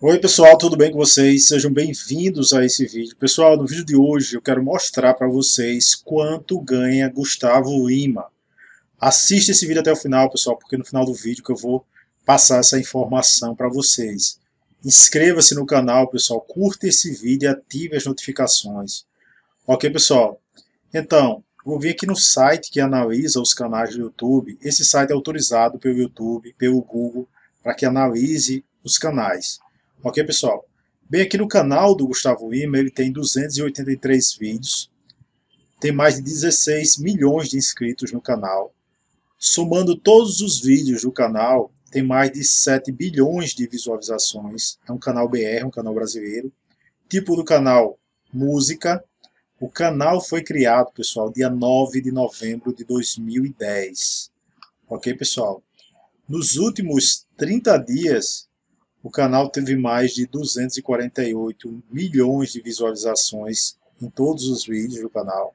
Oi pessoal, tudo bem com vocês? Sejam bem-vindos a esse vídeo. Pessoal, no vídeo de hoje eu quero mostrar para vocês quanto ganha Gustavo Lima. Assista esse vídeo até o final, pessoal, porque no final do vídeo que eu vou passar essa informação para vocês. Inscreva-se no canal, pessoal, curta esse vídeo e ative as notificações. Ok, pessoal? Então, eu vou vir aqui no site que analisa os canais do YouTube. Esse site é autorizado pelo YouTube, pelo Google, para que analise os canais. Ok, pessoal? Bem, aqui no canal do Gustavo Lima, ele tem 283 vídeos, tem mais de 16 milhões de inscritos no canal. Somando todos os vídeos do canal, tem mais de 7 bilhões de visualizações. É um canal BR, um canal brasileiro. Tipo do canal, música. O canal foi criado, pessoal, dia 9 de novembro de 2010. Ok, pessoal? Nos últimos 30 dias... o canal teve mais de 248 milhões de visualizações em todos os vídeos do canal.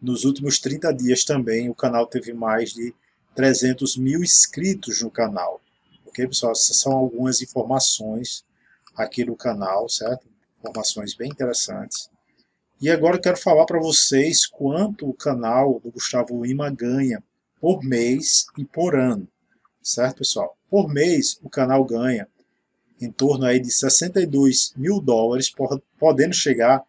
Nos últimos 30 dias também o canal teve mais de 300 mil inscritos no canal. Ok, pessoal? Essas são algumas informações aqui do canal, certo? Informações bem interessantes. E agora eu quero falar para vocês quanto o canal do Gustavo Lima ganha por mês e por ano. Certo, pessoal? Por mês o canal ganha em torno aí de 62 mil dólares, podendo chegar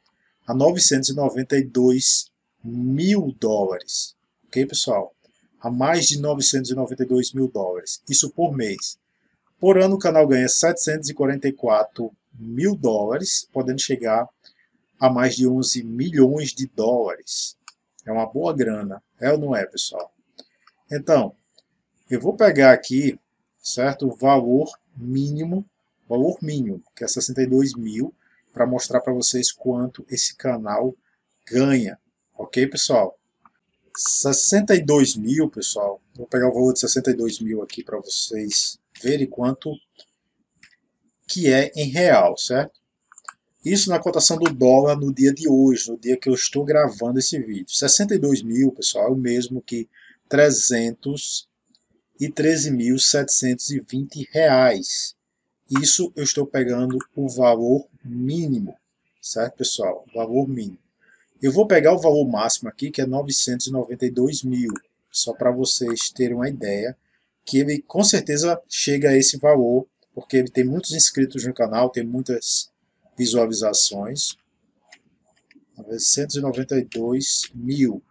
a 992 mil dólares. Ok, pessoal? A mais de 992 mil dólares. Isso por mês. Por ano, o canal ganha 744 mil dólares, podendo chegar a mais de 11 milhões de dólares. É uma boa grana. É ou não é, pessoal? Então, eu vou pegar aqui, certo? O valor mínimo, que é 62 mil, para mostrar para vocês quanto esse canal ganha. Ok, pessoal? 62 mil, pessoal. Vou pegar o valor de 62 mil aqui para vocês verem quanto que é em real, certo? Isso na cotação do dólar no dia de hoje, no dia que eu estou gravando esse vídeo. 62 mil, pessoal, é o mesmo que 313.720 reais. Isso eu estou pegando o valor mínimo, certo, pessoal? O valor mínimo. Eu vou pegar o valor máximo aqui, que é 992 mil, só para vocês terem uma ideia, que ele com certeza chega a esse valor, porque ele tem muitos inscritos no canal, tem muitas visualizações. 992 mil.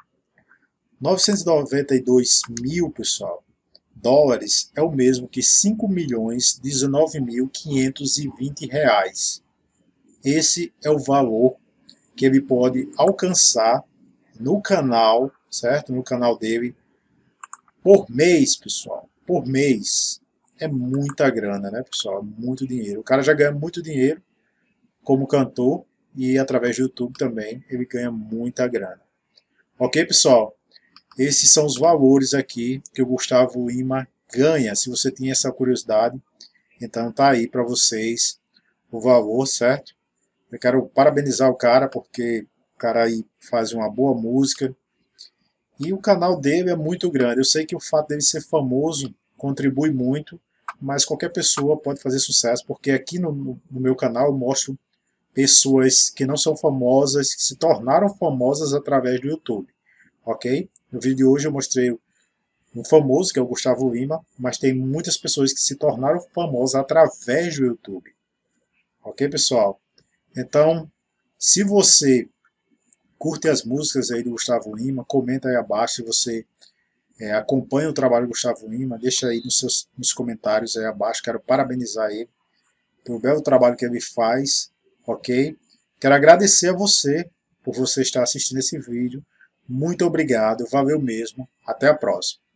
992 mil, pessoal. Dólares é o mesmo que 5.019.520 reais. Esse é o valor que ele pode alcançar no canal, certo? No canal dele, por mês, pessoal. Por mês. É muita grana, né, pessoal? Muito dinheiro. O cara já ganha muito dinheiro como cantor e através do YouTube também ele ganha muita grana. Ok, pessoal? Esses são os valores aqui que o Gustavo Lima ganha. Se você tem essa curiosidade, então tá aí para vocês o valor, certo? Eu quero parabenizar o cara, porque o cara aí faz uma boa música. E o canal dele é muito grande. Eu sei que o fato dele ser famoso contribui muito, mas qualquer pessoa pode fazer sucesso, porque aqui no meu canal eu mostro pessoas que não são famosas, que se tornaram famosas através do YouTube. Ok? No vídeo de hoje eu mostrei um famoso, que é o Gustavo Lima, mas tem muitas pessoas que se tornaram famosas através do YouTube. Ok, pessoal? Então, se você curte as músicas aí do Gustavo Lima, comenta aí abaixo se você acompanha o trabalho do Gustavo Lima, deixa aí nos comentários aí abaixo. Quero parabenizar ele pelo belo trabalho que ele faz, ok? Quero agradecer a você por você estar assistindo esse vídeo. Muito obrigado, valeu mesmo, até a próxima.